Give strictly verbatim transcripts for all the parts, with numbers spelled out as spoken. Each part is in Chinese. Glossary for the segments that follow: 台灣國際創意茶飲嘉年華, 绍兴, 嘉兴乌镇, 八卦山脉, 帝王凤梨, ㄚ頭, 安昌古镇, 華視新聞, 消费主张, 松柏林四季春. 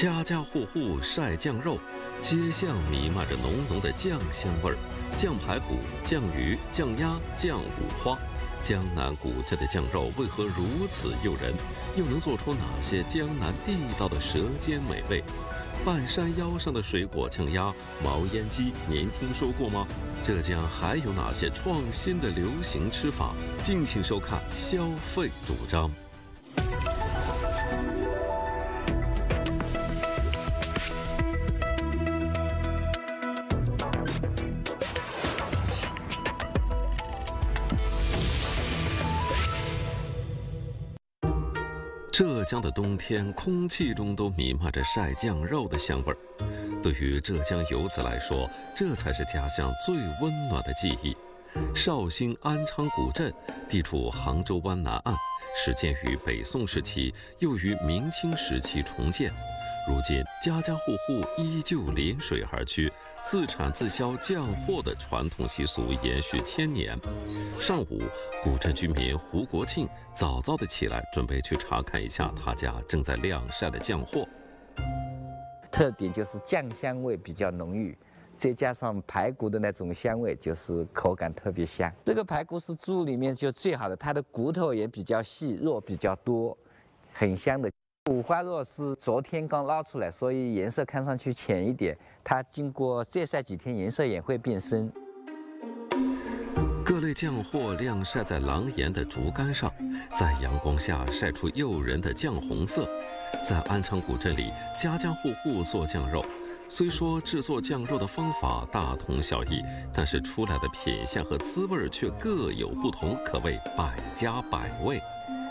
家家户户晒酱肉，街巷弥漫着浓浓的酱香味儿，酱排骨、酱鱼、酱鸭、酱五花。江南古镇的酱肉为何如此诱人？又能做出哪些江南地道的舌尖美味？ 半山腰上的水果酱鸭、毛烟鸡，您听说过吗？浙江还有哪些创新的流行吃法？敬请收看《消费主张》。浙江的冬天，空气中都弥漫着晒酱肉的香味儿。对于浙江游子来说，这才是家乡最温暖的记忆。绍兴安昌古镇地处杭州湾南岸，始建于北宋时期，又于明清时期重建。如今，家家户户依旧临水而居，自产自销酱货的传统习俗延续千年。上午，古镇居民胡国庆早早的起来，准备去查看一下他家正在晾晒的酱货。特点就是酱香味比较浓郁，再加上排骨的那种香味，就是口感特别香。这个排骨是猪里面就最好的，它的骨头也比较细，肉比较多，很香的。 五花肉是昨天刚捞出来，所以颜色看上去浅一点。它经过再晒几天，颜色也会变深。各类酱货晾晒在廊檐的竹竿上，在阳光下晒出诱人的酱红色。在安昌古镇里，家家户户做酱肉。虽说制作酱肉的方法大同小异，但是出来的品相和滋味却各有不同，可谓百家百味。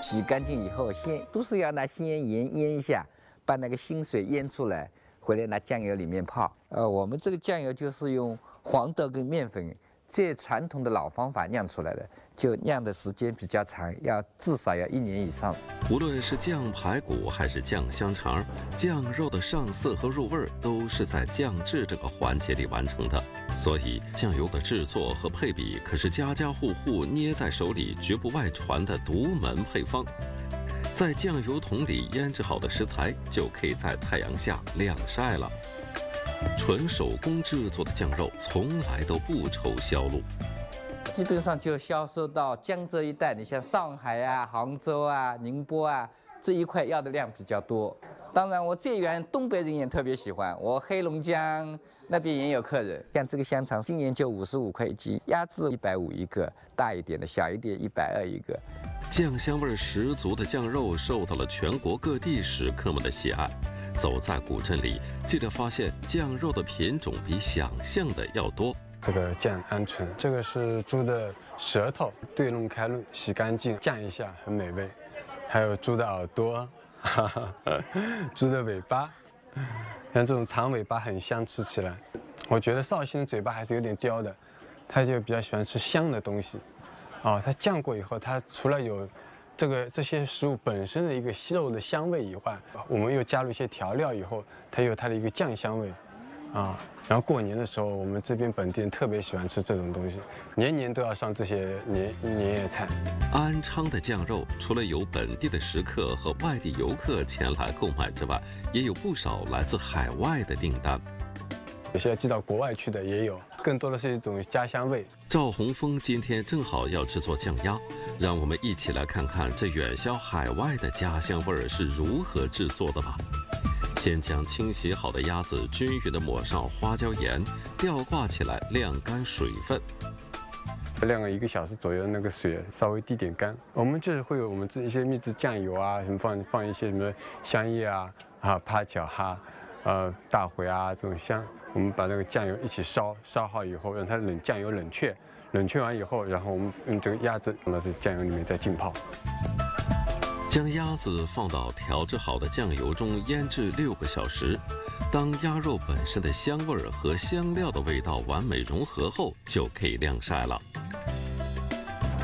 洗干净以后，先都是要拿鲜盐腌一下，把那个腥水腌出来，回来拿酱油里面泡。呃，我们这个酱油就是用黄豆跟面粉，最传统的老方法酿出来的，就酿的时间比较长，要至少要一年以上。无论是酱排骨还是酱香肠，酱肉的上色和入味都是在酱制这个环节里完成的。 所以，酱油的制作和配比可是家家户户捏在手里、绝不外传的独门配方。在酱油桶里腌制好的食材，就可以在太阳下晾晒了。纯手工制作的酱肉从来都不愁销路，基本上就销售到江浙一带。你像上海啊、杭州啊、宁波啊这一块要的量比较多。当然，我这边东北人也特别喜欢，我黑龙江。 那边也有客人，像这个香肠，今年就五十五块一斤，压制一百五一个，大一点的，小一点一百二一个。酱香味十足的酱肉受到了全国各地食客们的喜爱。走在古镇里，记者发现酱肉的品种比想象的要多。这个酱鹌鹑，这个是猪的舌头，对弄开弄，洗干净酱一下，很美味。还有猪的耳朵，哈哈猪的尾巴。 像这种长尾巴很香，吃起来。我觉得绍兴的嘴巴还是有点刁的，他就比较喜欢吃香的东西。啊，它酱过以后，它除了有这个这些食物本身的一个肉的香味以外，我们又加入一些调料以后，它有它的一个酱香味。啊，然后过年的时候，我们这边本地人特别喜欢吃这种东西，年年都要上这些年年夜菜。安昌的酱肉，除了有本地的食客和外地游客前来购买之外，也有不少来自海外的订单。有些寄到国外去的也有，更多的是一种家乡味。赵洪峰今天正好要制作酱鸭，让我们一起来看看这远销海外的家乡味儿是如何制作的吧。 先将清洗好的鸭子均匀地抹上花椒盐，吊挂起来晾干水分。晾个一个小时左右，那个水稍微滴点干。我们就是会有我们这一些秘制酱油啊，什么放放一些什么香叶啊、啊八角哈、呃大茴啊这种香，我们把那个酱油一起烧，烧好以后让它冷酱油冷却，冷却完以后，然后我们用这个鸭子放到这酱油里面再浸泡。 将鸭子放到调制好的酱油中腌制六个小时。当鸭肉本身的香味儿和香料的味道完美融合后，就可以晾晒了。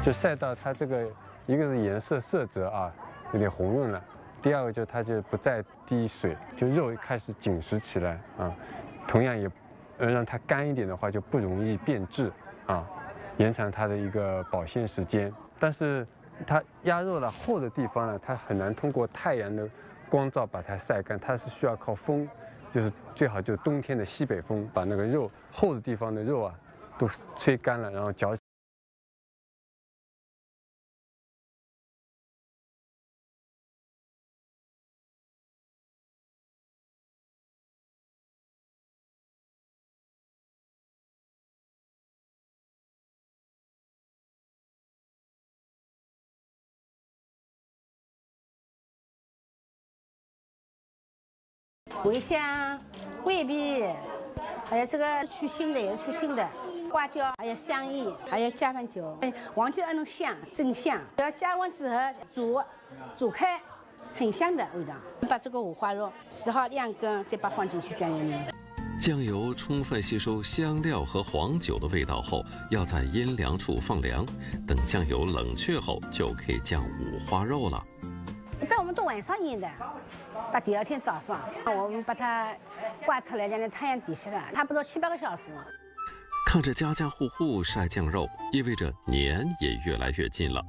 就晒到它这个，一个是颜色色泽啊有点红润了，第二个就是它就不再滴水，就肉开始紧实起来啊。同样也，让它干一点的话就不容易变质啊，延长它的一个保鲜时间。但是 它鸭肉的厚的地方呢，它很难通过太阳的光照把它晒干，它是需要靠风，就是最好就是冬天的西北风，把那个肉厚的地方的肉啊都吹干了，然后嚼。 茴香、桂皮，还有这个去腥的也是去腥的，花椒，还有香叶，还有加番酒，黄姜那种香，真香。然后加完之后煮，煮开，很香的味道。把这个五花肉撕好两根，再把放进去酱油里。酱油充分吸收香料和黄酒的味道后，要在阴凉处放凉，等酱油冷却后就可以酱五花肉了。 一般我们都晚上腌的，把第二天早上，我们把它挂出来，晾在太阳底下的，差不多七八个小时。看着家家户户晒酱肉，意味着年也越来越近了。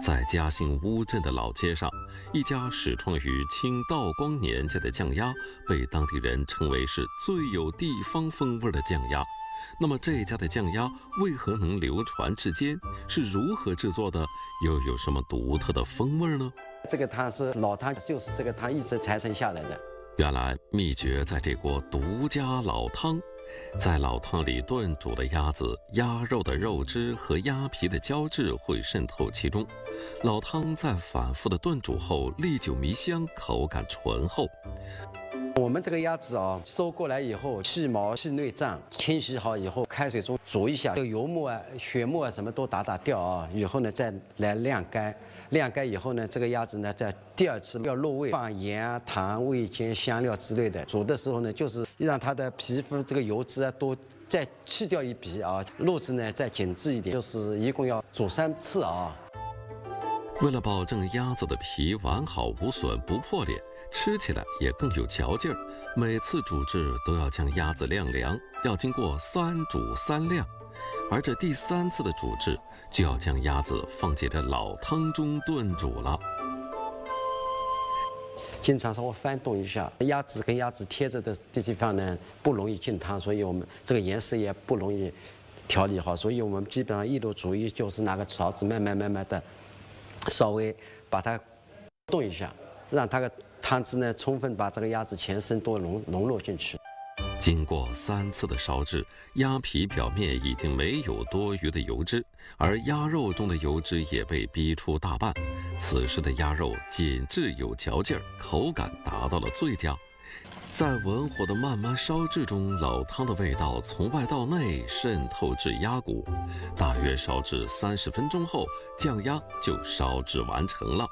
在嘉兴乌镇的老街上，一家始创于清道光年间的酱鸭，被当地人称为是最有地方风味的酱鸭。 那么这家的酱鸭为何能流传至今？是如何制作的？又有什么独特的风味呢？这个它是老汤，就是这个汤一直传承下来的。原来秘诀在这锅独家老汤，在老汤里炖煮的鸭子、鸭肉的肉汁和鸭皮的胶质会渗透其中。老汤在反复的炖煮后，历久弥香，口感醇厚。 我们这个鸭子啊，收过来以后，去毛、去内脏，清洗好以后，开水中煮一下，这个油沫啊、血沫啊，什么都打打掉啊。以后呢，再来晾干，晾干以后呢，这个鸭子呢，在第二次要入味，放盐啊、糖、味精、香料之类的。煮的时候呢，就是让它的皮肤这个油脂啊，多再去掉一皮啊，肉质呢再紧致一点。就是一共要煮三次啊。为了保证鸭子的皮完好无损、不破裂。 吃起来也更有嚼劲儿，每次煮制都要将鸭子晾凉，要经过三煮三晾，而这第三次的煮制就要将鸭子放进这老汤中炖煮了。经常稍微翻动一下，鸭子跟鸭子贴着的地方呢不容易进汤，所以我们这个颜色也不容易调理好，所以我们基本上一路煮一就是拿个勺子慢慢慢慢的稍微把它动一下，让它的。 汤汁呢，充分把这个鸭子全身都融融入进去。经过三次的烧制，鸭皮表面已经没有多余的油脂，而鸭肉中的油脂也被逼出大半。此时的鸭肉紧致有嚼劲儿，口感达到了最佳。在文火的慢慢烧制中，老汤的味道从外到内渗透至鸭骨。大约烧至三十分钟后，酱鸭就烧制完成了。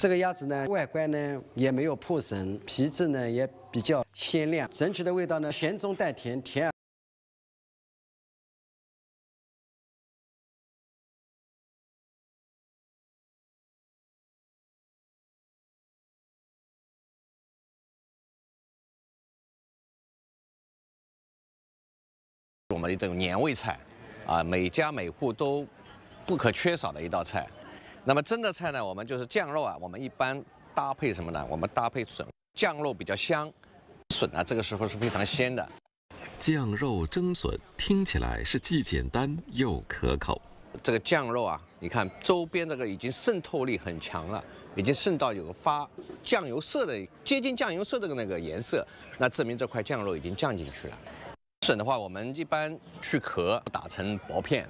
这个鸭子呢，外观呢也没有破损，皮质呢也比较鲜亮，整体的味道呢咸中带甜，甜。我们的这种年味菜，啊，每家每户都不可缺少的一道菜。 那么蒸的菜呢，我们就是酱肉啊，我们一般搭配什么呢？我们搭配笋，酱肉比较香，笋啊这个时候是非常鲜的。酱肉蒸笋听起来是既简单又可口。这个酱肉啊，你看周边这个已经渗透力很强了，已经渗到有个发酱油色的，接近酱油色的那个颜色，那证明这块酱肉已经酱进去了。笋的话，我们一般去壳，打成薄片。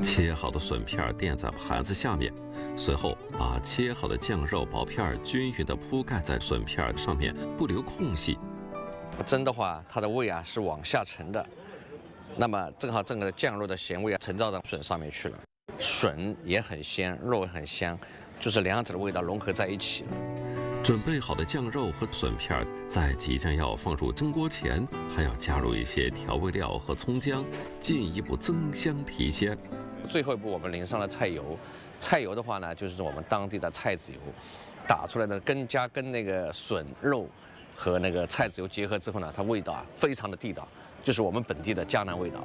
切好的笋片垫在盘子下面，随后把切好的酱肉薄片均匀地铺盖在笋片上面，不留空隙。蒸的话，它的味啊是往下沉的，那么正好这个酱肉的咸味啊沉到到笋上面去了。笋也很鲜，肉也很香，就是两者的味道融合在一起。准备好的酱肉和笋片，在即将要放入蒸锅前，还要加入一些调味料和葱姜，进一步增香提鲜。 最后一步，我们淋上了菜油。菜油的话呢，就是我们当地的菜籽油，打出来的更加跟那个笋肉和那个菜籽油结合之后呢，它味道啊非常的地道，就是我们本地的江南味道。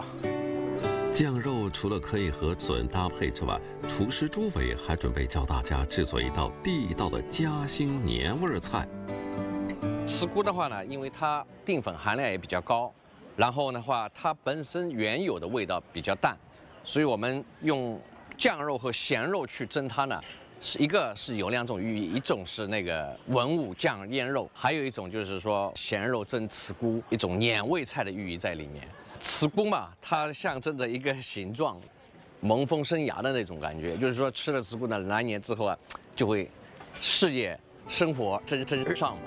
酱肉除了可以和笋搭配之外，厨师朱伟还准备教大家制作一道地道的嘉兴年味菜。吃菇的话呢，因为它淀粉含量也比较高，然后的话它本身原有的味道比较淡，所以我们用酱肉和咸肉去蒸它呢。 是一个是有两种寓意，一种是那个文武酱腌肉，还有一种就是说咸肉蒸茨菇，一种年味菜的寓意在里面。茨菇嘛，它象征着一个形状，萌风生芽的那种感觉，就是说吃了茨菇呢，来年之后啊，就会事业生活蒸蒸上嘛。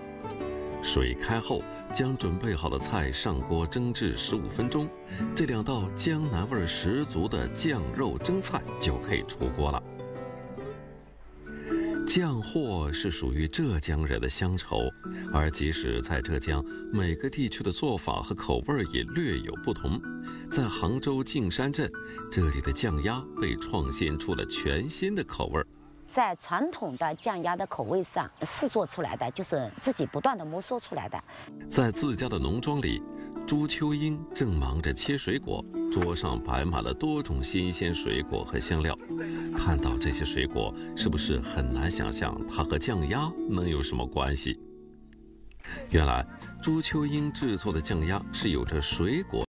水开后，将准备好的菜上锅蒸至十五分钟，这两道江南味十足的酱肉蒸菜就可以出锅了。 酱货是属于浙江人的乡愁，而即使在浙江，每个地区的做法和口味也略有不同。在杭州径山镇，这里的酱鸭被创新出了全新的口味。在传统的酱鸭的口味上试做出来的，就是自己不断的摸索出来的。在自家的农庄里，朱秋英正忙着切水果，桌上摆满了多种新鲜水果和香料。 看到这些水果，是不是很难想象它和酱鸭能有什么关系？原来，朱秋英制作的酱鸭是有着水果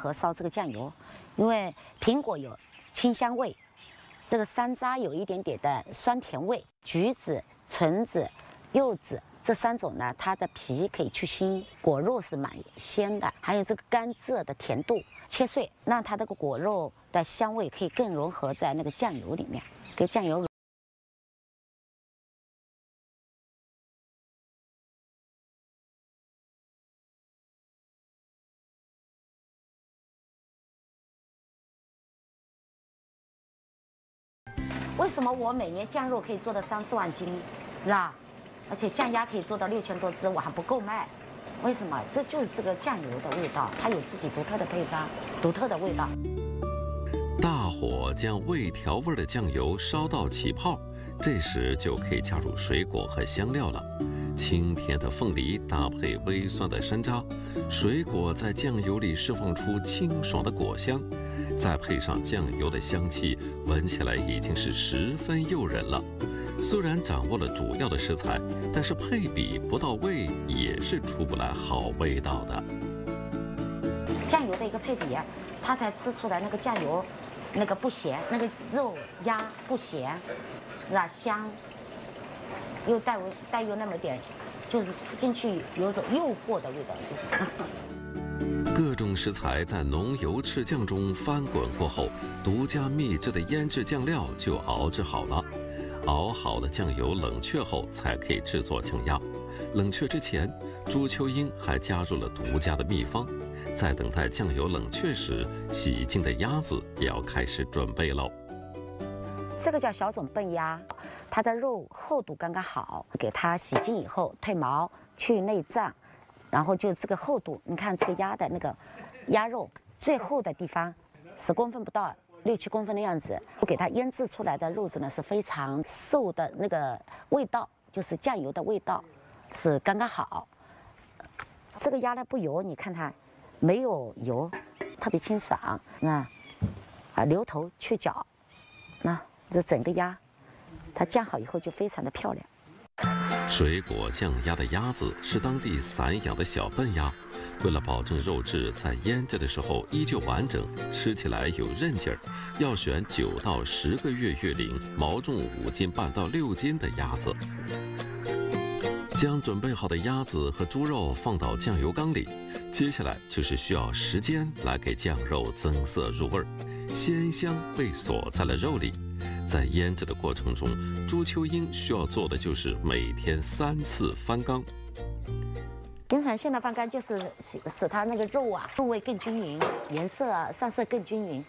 和烧这个酱油，因为苹果有清香味。 这个山楂有一点点的酸甜味，橘子、橙子、柚子这三种呢，它的皮可以去腥，果肉是蛮鲜的，还有这个甘蔗的甜度，切碎让它这个果肉的香味可以更融合在那个酱油里面，给酱油。 为什么我每年酱肉可以做到三四万斤，啦，而且酱鸭可以做到六千多只，我还不够卖？为什么？这就是这个酱油的味道，它有自己独特的配方，独特的味道。大火将未调味的酱油烧到起泡，这时就可以加入水果和香料了。清甜的凤梨搭配微酸的山楂，水果在酱油里释放出清爽的果香。 再配上酱油的香气，闻起来已经是十分诱人了。虽然掌握了主要的食材，但是配比不到位也是出不来好味道的。酱油的一个配比，它才吃出来那个酱油，那个不咸，那个肉鸭不咸，那香又带有带有那么点，就是吃进去有种诱惑的味道，就是。各种食材在浓油赤酱中翻滚过后，独家秘制的腌制酱料就熬制好了。熬好的酱油冷却后才可以制作酱鸭。冷却之前，朱秋英还加入了独家的秘方。在等待酱油冷却时，洗净的鸭子也要开始准备喽。这个叫小种笨鸭，它的肉厚度刚刚好，给它洗净以后褪毛去内脏。 然后就这个厚度，你看这个鸭的那个鸭肉最厚的地方，十公分不到，六七公分的样子。我给它腌制出来的肉质呢是非常瘦的，那个味道就是酱油的味道，是刚刚好。这个鸭呢不油，你看它没有油，特别清爽。那啊牛头去角，那这整个鸭，它酱好以后就非常的漂亮。 水果酱鸭的鸭子是当地散养的小笨鸭，为了保证肉质在腌制的时候依旧完整，吃起来有韧劲儿，要选九到十个月月龄、毛重五斤半到六斤的鸭子。将准备好的鸭子和猪肉放到酱油缸里，接下来就是需要时间来给酱肉增色入味儿，鲜香被锁在了肉里。 在腌制的过程中，朱秋英需要做的就是每天三次翻缸。平常现在翻缸就是使使它那个肉啊入味更均匀，颜色啊上色更均匀。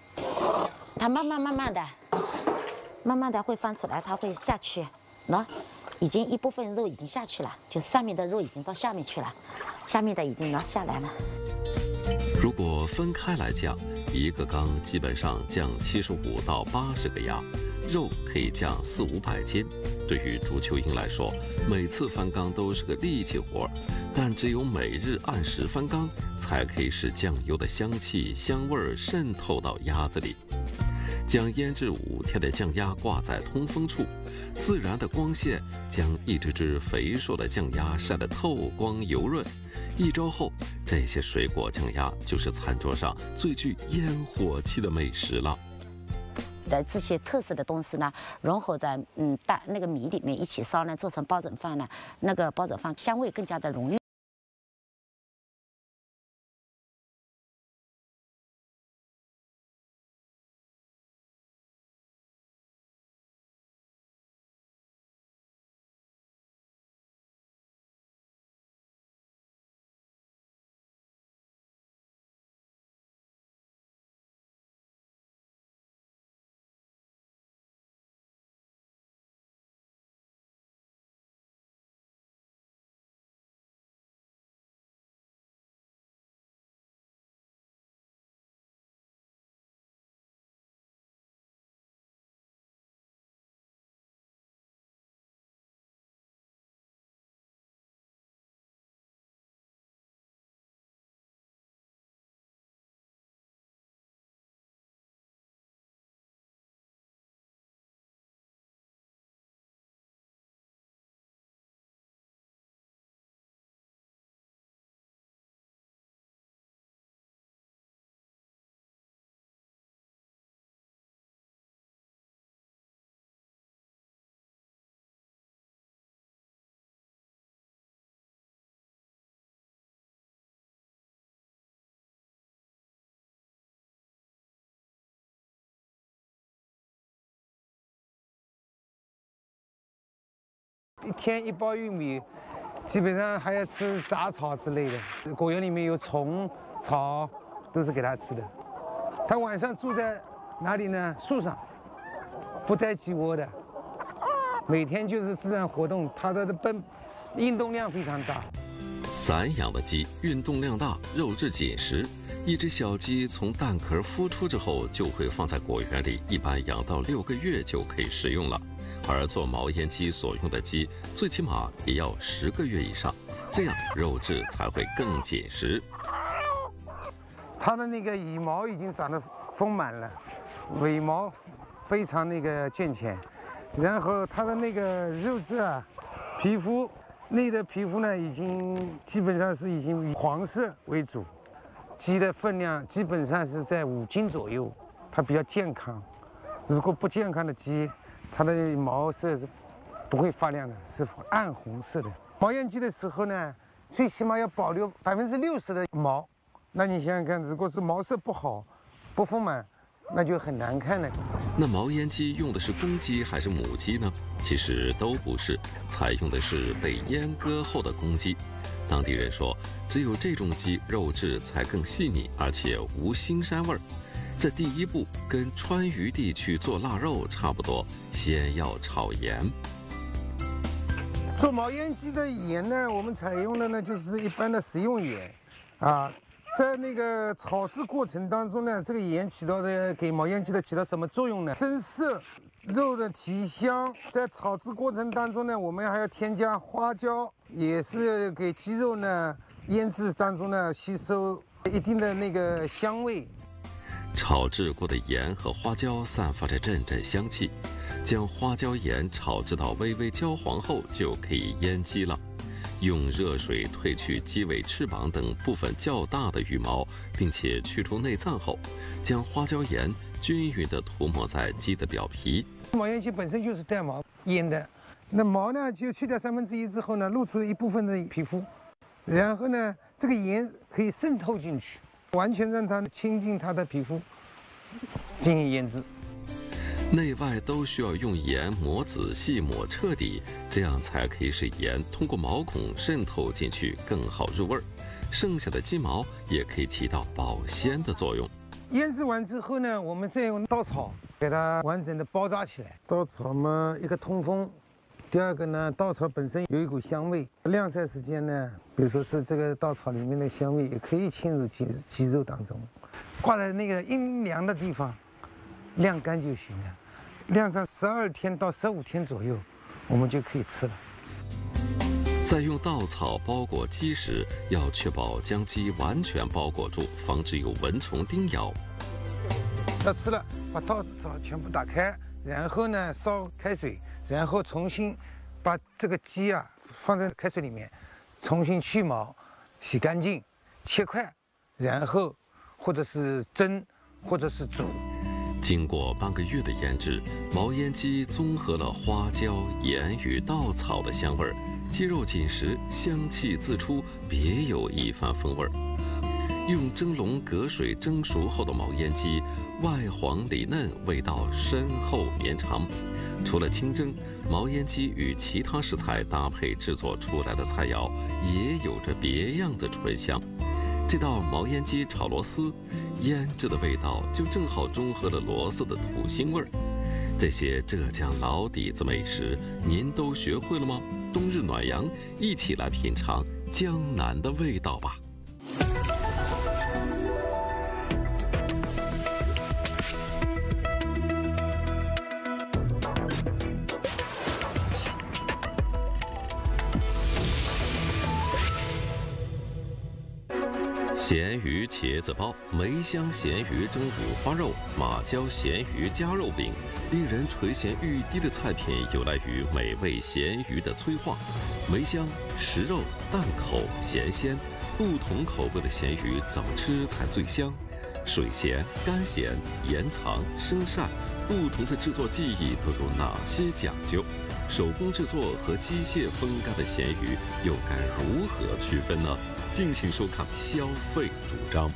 它慢慢慢慢的，慢慢的会翻出来，它会下去。喏，已经一部分肉已经下去了，就上面的肉已经到下面去了，下面的已经喏下来了。 如果分开来酱，一个缸基本上酱七十五到八十个鸭，肉可以降四五百斤。对于竹蚯蚓来说，每次翻缸都是个力气活，但只有每日按时翻缸，才可以使酱油的香气、香味渗透到鸭子里。将腌制五天的酱鸭挂在通风处，自然的光线将一只只肥硕的酱鸭晒得透光油润。一周后，这些水果酱鸭就是餐桌上最具烟火气的美食了。 的这些特色的东西呢，融合在嗯大那个米里面一起烧呢，做成包拯饭呢，那个包拯饭香味更加的浓郁。一天一包玉米，基本上还要吃杂草之类的。果园里面有虫、草，都是给它吃的。它晚上住在哪里呢？树上，不带鸡窝的。每天就是自然活动，它的奔运动量非常大。散养的鸡运动量大，肉质紧实。一只小鸡从蛋壳孵出之后，就会放在果园里，一般养到六个月就可以食用了。 而做毛烟鸡所用的鸡，最起码也要十个月以上，这样肉质才会更紧实。它的那个羽毛已经长得丰满了，尾毛非常那个健全，然后它的那个肉质啊，皮肤内的皮肤呢，已经基本上是已经以黄色为主。鸡的分量基本上是在五斤左右，它比较健康。如果不健康的鸡， 它的毛色是不会发亮的，是暗红色的。毛烟鸡的时候呢，最起码要保留百分之六十的毛。那你想想看，如果是毛色不好、不丰满，那就很难看了。那毛烟鸡用的是公鸡还是母鸡呢？其实都不是，采用的是被阉割后的公鸡。当地人说，只有这种鸡肉质才更细腻，而且无腥膻味儿。 这第一步跟川渝地区做腊肉差不多，先要炒盐。做毛烟鸡的盐呢，我们采用的呢就是一般的食用盐，啊，在那个炒制过程当中呢，这个盐起到的给毛烟鸡的起到什么作用呢？增色，肉的提香。在炒制过程当中呢，我们还要添加花椒，也是给鸡肉呢腌制当中呢吸收一定的那个香味。 炒制过的盐和花椒散发着阵阵香气，将花椒盐炒制到微微焦黄后，就可以腌鸡了。用热水褪去鸡尾、翅膀等部分较大的羽毛，并且去除内脏后，将花椒盐均匀地涂抹在鸡的表皮。毛烟鸡本身就是带毛腌的，那毛呢就去掉三分之一之后呢，露出一部分的皮肤，然后呢，这个盐可以渗透进去。 完全让它亲近它的皮肤，进行腌制。内外都需要用盐抹仔细、抹彻底，这样才可以使盐通过毛孔渗透进去，更好入味儿。剩下的鸡毛也可以起到保鲜的作用。腌制完之后呢，我们再用稻草给它完整的包扎起来。稻草嘛，一个通风，第二个呢，稻草本身有一股香味。晾晒时间呢？ 比如说是这个稻草里面的香味也可以侵入鸡鸡肉当中，挂在那个阴凉的地方晾干就行了，晾上十二天到十五天左右，我们就可以吃了。在用稻草包裹鸡时，要确保将鸡完全包裹住，防止有蚊虫叮咬。要吃了，把稻草全部打开，然后呢烧开水，然后重新把这个鸡啊放在开水里面，重新去毛，洗干净，切块，然后或者是蒸，或者是煮。 经过半个月的腌制，毛烟鸡综合了花椒、盐与稻草的香味儿，鸡肉紧实，香气自出，别有一番风味儿。用蒸笼隔水蒸熟后的毛烟鸡，外黄里嫩，味道深厚绵长。除了清蒸，毛烟鸡与其他食材搭配制作出来的菜肴，也有着别样的醇香。 这道毛烟鸡炒螺丝，腌制的味道就正好中和了螺丝的土腥味儿。这些浙江老底子美食，您都学会了吗？冬日暖阳，一起来品尝江南的味道吧。咸鱼茄子包、梅香咸鱼蒸五花肉、马椒咸鱼夹肉饼，令人垂涎欲滴的菜品由来于美味咸鱼的催化。梅香、食肉、淡口、咸鲜，不同口味的咸鱼怎么吃才最香？水咸、干咸、盐藏、生晒，不同的制作技艺都有哪些讲究？手工制作和机械风干的咸鱼又该如何区分呢？ 敬请收看《消费主张》。